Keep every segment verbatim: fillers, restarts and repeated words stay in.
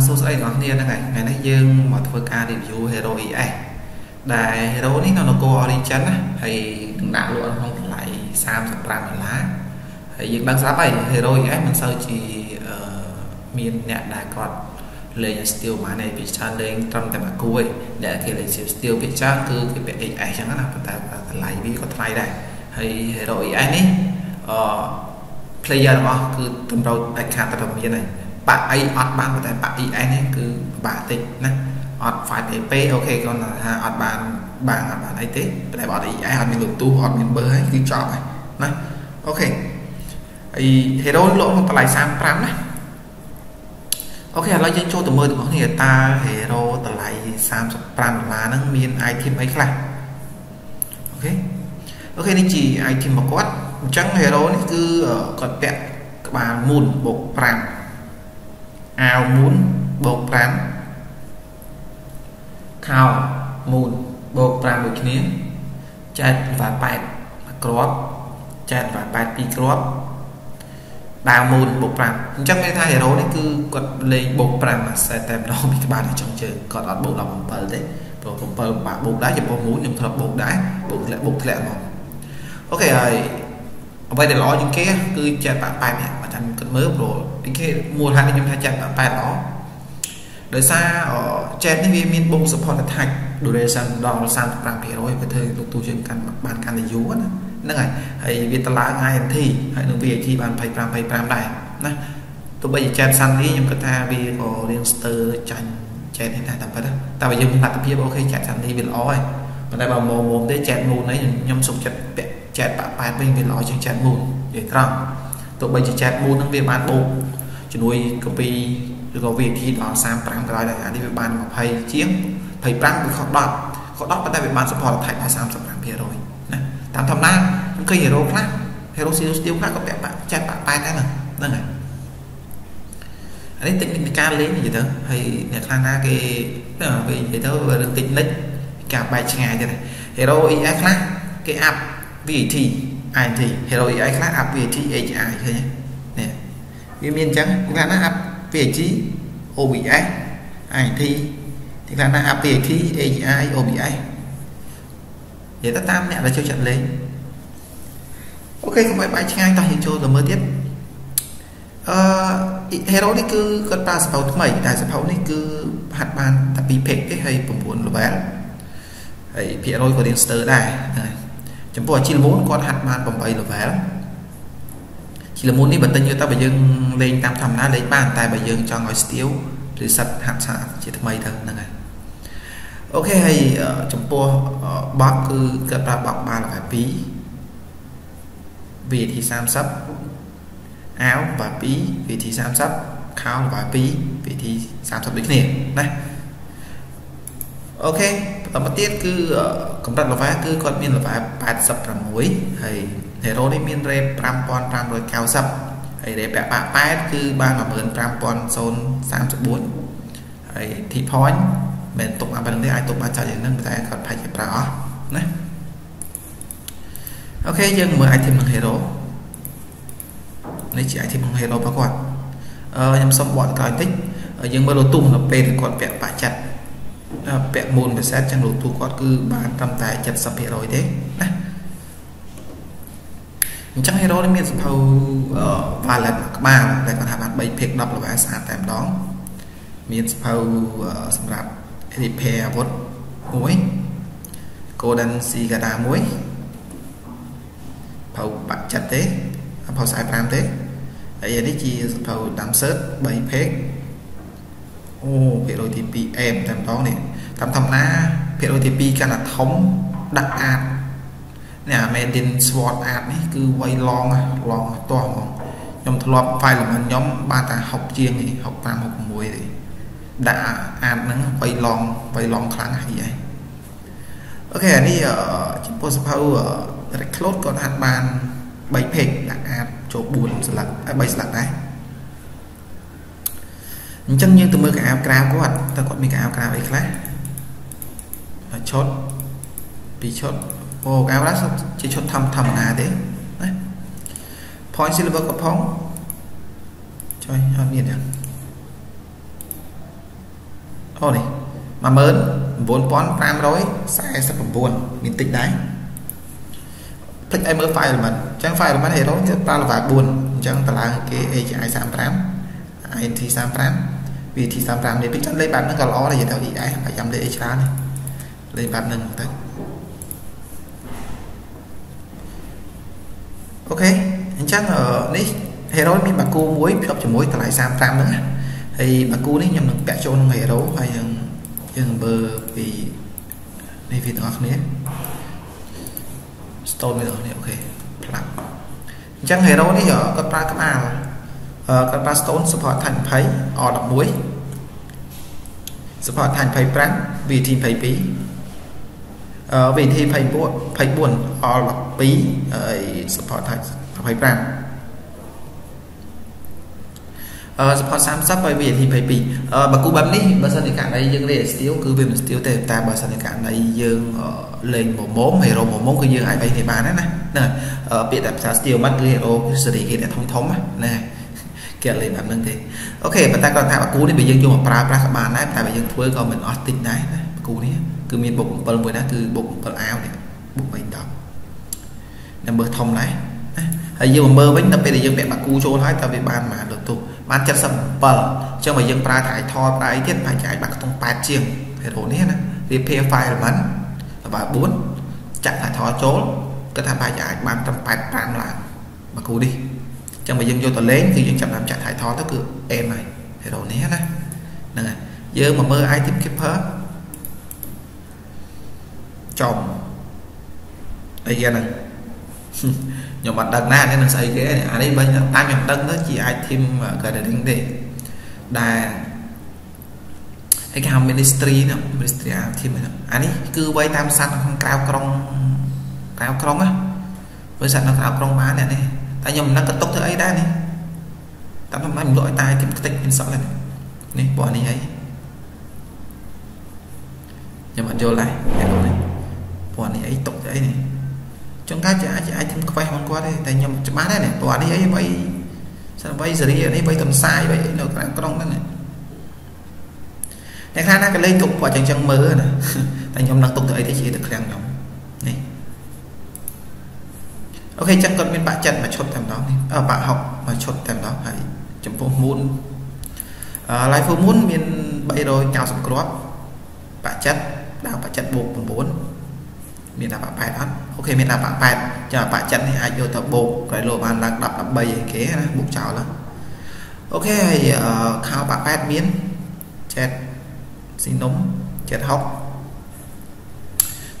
số ấy nó này ngày nay dương mà thôi ca review hero ấy đại hero này nó nó co origin hay đã luôn không lại sam sập răng lá hay dương đang sáp ấy hero ấy mình sao chỉ miền nhẹ đại còn lên steel mà này bị chán lên trong cái mặt cuối để khi lên steel bị chán cứ cái bị ấy chẳng hạn là lại bị có thay đây hay hero ấy ấy player đó cứ tầm đầu đại khả tầm như này bạn ấy ọt bạn có thể bạn ấy anh cứ bà tịch nè ọt phải tê pê ok con là ọt bạn bạn là bạn ấy tết lại bảo đấy ai học mình được tu học mình bơi cứ chọn này nè ok thì thế đó lỗ một tài sản pram này ok là dân cho tụi mơ tụi người ta thì đâu tụi lại sản pram là nó miền item ấy là ok ok nên chỉ item mà quát chẳng hề đó cứ còn tẹt bà mùn bột pram ao muốn bột pram khao muốn bột pram một kia chặt và bạch crop chặt và bạch pi crop đào muốn bột pram chắc mấy thai đó đấy cứ còn lấy bột pram mà sẽ tem đó bị các bạn ở trong chơi còn ở bộ lòng bờ đấy bộ bờ bột đá chụp bột muốn nhưng thật bột đá bột lẹ bột lẹ mà ok rồi vậy để lo những cái cứ chặt và bạch mà thành cần mới rồi cái mùa hai năm hai trăm ba đó đời xa ở trên cái viên miền bông support là thành đồ sang đòn sang làm việc rồi phải thời tụt tụt trên căn bàn căn này yếu nữa nè này hay việc lá ngay thì hay đường về thì bàn phải làm phải làm này nè tụi bây giờ trên sang đi nhưng cái ta vì có Leinster tranh trên hiện tại tập đó ta bây giờ mình tập tiếp ok chạy sang đi việc ó này còn đây bảo mồm mồm tới chạy mồm đấy nhom sụp chạy chạy bạn bài bên việc ó trên chạy mồm để trăng tụi bây giờ chạy mồm nó việc bán bộ nuôi copy có việc khi đó sang pram cái này đi về bàn một hay chiếc thầy pram bị khó đọt khó đọt tại vì bàn support thành là sang pram kia rồi nè tám thầm na những cây hero khác hero tiêu khác có vẻ bạn chat bạn tay cái này đây này đấy tính ca lấy gì đó hay để khang na cái vì thế đó là được tính lấy cả bài ngày thế này hero ai khác cái app vì thì ai thì hero ai khác app vì thì ai thôi nè miền trắng cũng là nó áp về trí obi ai thi thì là nó áp về khí ai obi để ta tam mẹ là chơi trận lấy ok không phải bài ngay tao hiện cho rồi mới tiếp hero đấy cứ con ta sáu thứ bảy đại sáu này cứ hạt bàn tập bị phèn cái hay bùng buồn là bé ấy phía đôi của Leinster này chấm vào chín bốn con hạt bàn bùng bay là bé chỉ là muốn đi bật tên như ta phải dừng lên tam thầm đã lấy bàn tay và dừng cho ngói tiêu thì sạch hạt sạch chỉ thật mây thật này ok hay uh, trong po uh, bác cứ gặp ra bọc ba là phải phí vì thì sam sắp áo và phí vì thì sam sắp khao và phí vì thì sam sắp đích niệm này ok ở mất tiết cứ uh, cũng đặt là phải cứ còn miên là phải bạt sập là muối hay thế rồi miền rep pram pon pram rồi cao sập ấy để bẻ bạ pad cứ ba là mượn pram pon zone sang số bốn ấy thì point mình tục mà bên đây ai tục ba trời thì nâng tay còn phải chụp rõ nè ok nhưng mà ai thêm bằng hero lấy chị ai thêm bằng hero bao quát em xong bọn cài tích nhưng mà đồ tung là p thì còn bẻ bạ chặt bẻ môn và xét trong đồ tu quát cứ bàn cầm tay chặt sập hệ rồi thế nè chẳng hero đó miền sầu và lại các bạn lại còn hạ bạn bảy phèn đọc là bạn sản tạm đó miền sầu sầm rạp thì phe vót muối cô đơn xì gà đá muối phầu bạn chặt thế phầu sai pram thế ấy đấy chi phầu đám sớt bảy phèn ô phe đôi thì pi em tạm đó này tạm thầm na phe đôi thì pi cả là thống đặc an nè mẹ đến sword app ấy cứ quay long long to nhóm thợ lọp phải là nhóm ba ta học chiêng thì học tam học muối thì đã app nó quay long quay long kháng gì vậy ok đi ở trên postpau ở reclose còn hạt bàn bảy phèn đặt app chỗ buồn là bảy là đấy chẳng như từ mưa cái app cam của bạn ta còn mình cái app cam ấy khác là chốt bị chốt ô cái đó chỉ cho thăm thầm à thế đấy point silver có phong trời hơn nhiệt thôi này mà mớn vốn bón pram rồi sai sắp buồn mình tính đấy thích em mới phải là mình chẳng phải là vấn đề đó ta là vài buồn chẳng ta là cái ai sản pram ai thì sản pram vì thì sản pram để biết chắn lấy bạn nó lo là gì đâu thì ai phải chăm để ai này lấy bạn nâng tới ok chẳng ở đấy hệ đó mình bà cô muối đọc cho muối ta lại sản pram nữa thì bà cô đấy nhầm được vẽ cho nó hệ đó hay dừng bờ vì này vì ngọc này stone bây giờ này ok lắm chẳng hề đâu đấy giờ các ba các à các ba stone support thành thấy ở đọc muối support thành thấy prang vì thì thấy bí ở vì thì thấy buồn thấy buồn ở đọc bí support thành thấy prang support sam sắp bởi vì thì phải bị bà cô bấm đi bà sân thì cả đây dương để tiêu cứ về tiêu tệ ta bà sân thì cả đây dương lên một mốm hay rồi một mốm cứ dương ai vậy thì bán đấy này ở biệt đạp sát tiêu mắt cứ hệ ô xử lý cái này thông thống này kia lên bản nâng thế ok và ta còn thả bà cô đi bị dương chung một pra pra các bạn đấy tại vì dương thuê còn mình ở tỉnh đấy cô đi cứ miền bụng phần mười đã từ bụng phần áo này bụng mình đọc nằm bờ thông này hay dương mơ bánh tập về để dương mẹ bà cô trốn hết ta về ban mà được tụ bạn chất sầm bờ cho mà dân pra thải thoi pra ấy tiết phải chạy bạc thông ba chiêng hệ thống hết á repair file bắn và bốn chặt phải thoi trốn có tham bài chạy ba trăm ba trăm là mà cú đi cho mà dân vô tuần lên thì dân chậm làm chạy thải thoi tất cứ em này hệ thống hết á này giờ mà mơ ai tiếp kịp hết chồng đây ra này nhưng mà đằng na nên là xây cái này đấy bây giờ ta nhầm đăng đó chỉ ai thêm cái để đánh đề đà cái hàng ministry nữa ministry thì mình anh ấy cứ quay tam san không cao con cao con á với sẵn nó cao con má này này ta nhầm nó cất tốc thứ ấy đã này ta làm anh gọi tay tìm cái tình sợ này này bỏ đi ấy nhưng mà vô lại bỏ đi ấy tục ấy này chúng ta chỉ ai chỉ ai thêm quay hoàn qua đây tại nhầm chấm mát đây này tòa đi ấy vậy sao vậy giờ đi ở đây vậy tầm sai vậy nó cái con này này khá là cái lên tục quả chẳng chẳng mơ này tại nhầm đang tục tới thì chỉ được rằng nhầm này ok chẳng cần bên bạn chân mà chốt thèm đó ở à, bạn học mà chốt thèm đó hãy chấm phổ muốn à, lại phổ muốn miền bậy rồi chào sập crop bạn chất đang bạn chất buộc bốn bốn miền là bạn bài đó ok miền là bạn bài chờ bạn chân thì ai vô tập bộ cái lô bàn đang đập đập bầy kế bụng chảo lắm ok uh, khao bạn bài miến chết xin nóng chết học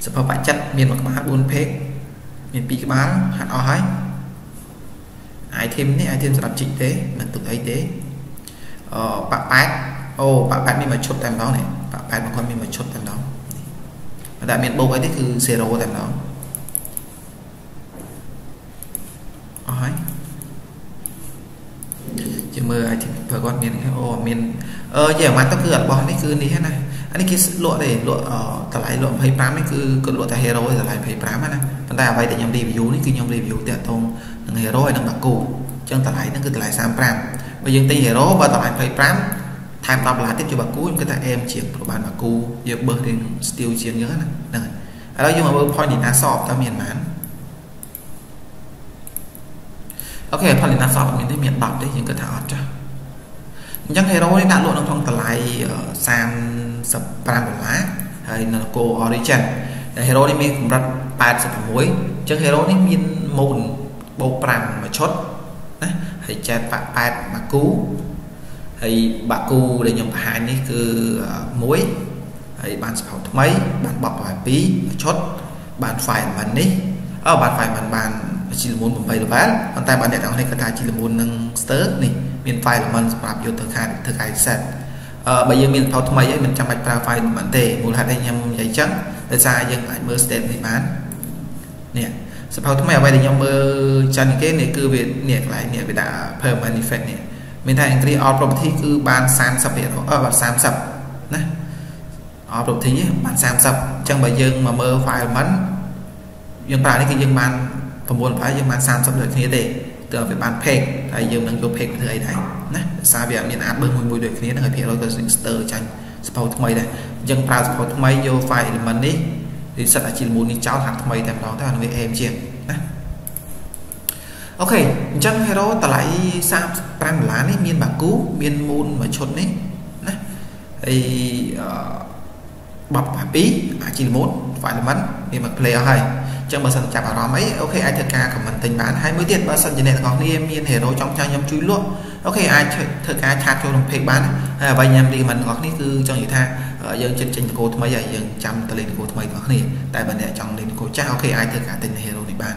sắp bạn chân miền một bán buôn phết miền bị bán hạt o hái ai thêm thì ai thêm làm chỉnh tế mình tự ấy tế uh, bạn bài ô oh, bạn bài mình mà chốt tầm đó này bạn bài một con mình mà chốt tầm đó đại miền bộ ấy thì cứ zero tại nó ói chỉ mơ ai thì phải con miền ô miền ờ giờ mà tao cứ ở bọn đấy cứ đi hết này anh ấy cái lụa để lụa ở tại lại lụa hay prám ấy cứ cứ lụa tại hero rồi tại lại phải prám á này chúng ta vậy để nhầm review đấy cứ nhầm review tiệt thông đừng hero hay đừng bạc cụ chẳng tại lại nó cứ tại lại sam prám bây giờ tây hero và tại lại phải prám tham tập là tiếp cho bà cú cái ta em chuyện của bạn bà cú giờ bơ đến tiêu chiến nhớ này đó nhưng mà bơ point thì ta sọp ta miền mán ok point thì ta sọp miền tây miền bắc đấy những cái thảo cho chắc thế đó đã luôn trong tờ lại sam sập pram lá hay là cô origin hero đi miền cũng rất ba sập muối chắc hero đi miền mồn bầu pram mà chốt hay chặt bạn bà cú thì bà cô để nhóm hai này cứ uh, muối thì bạn sẽ học mấy bạn bọc vài phí chốt bạn phải mình đi ở bạn phải mình bạn chỉ là muốn bảy bán còn tay bạn để đóng này có tài chỉ là muốn nâng stớt này miền phải là mình bạp vô thực hành thực hành sạch uh, bây giờ miền pháo mấy ấy mình trăm bạch ra phải bạn tề một hạt anh em giấy trắng để ra dân lại mơ stem thì bán nè sẽ pháo thứ mày vậy thì nhóm mơ chân cái này cứ về nhẹ lại nhẹ về đã phở manifest này mình thấy cái all property cứ ban sam sập hiện ở và sam sập nè all property ban sam sập chẳng bởi dương mà mơ file mắn dương bài này cái dương ban còn muốn phải dương ban sam sập được như thế từ về ban peg tại dương đang vô peg thứ này này nè sao vậy miền áp bưng mùi mùi được như thế này thì nó có sinister tranh Sport mày này, dân pha Sport mày vô phải thì mình đi, thì sẽ là chỉ muốn đi cháu thằng mày thèm đó thằng với em chị. Ok, chẳng hay đó ta lại sao pram lá này miền bạc cú miền môn mà chốt đấy, thì bọc bạc bí à chỉ muốn phải là mắn miền bạc play hay. Chẳng bao giờ chạm vào đó mấy. Ok, ai thật ca của mình tình bán hai mươi tiền bao giờ như này có đi miền hề đối trong trang nhóm chui luôn. Ok, ai thật ca chat cho đồng phê bán và nhằm đi mình có đi từ trong dự tha dân trên trình cô mấy giờ dân chăm ta lên cô mấy có này tại vấn đề trong lên cô chắc. Ok, ai thật cả tình hề đối bạn.